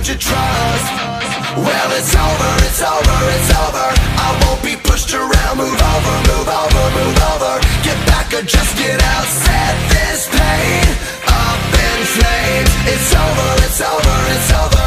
learned to trust. Well, it's over, it's over, it's over. I won't be pushed around. Move over, move over, move over. Get back or just get out. Set this pain up in flames. It's over, it's over, it's over.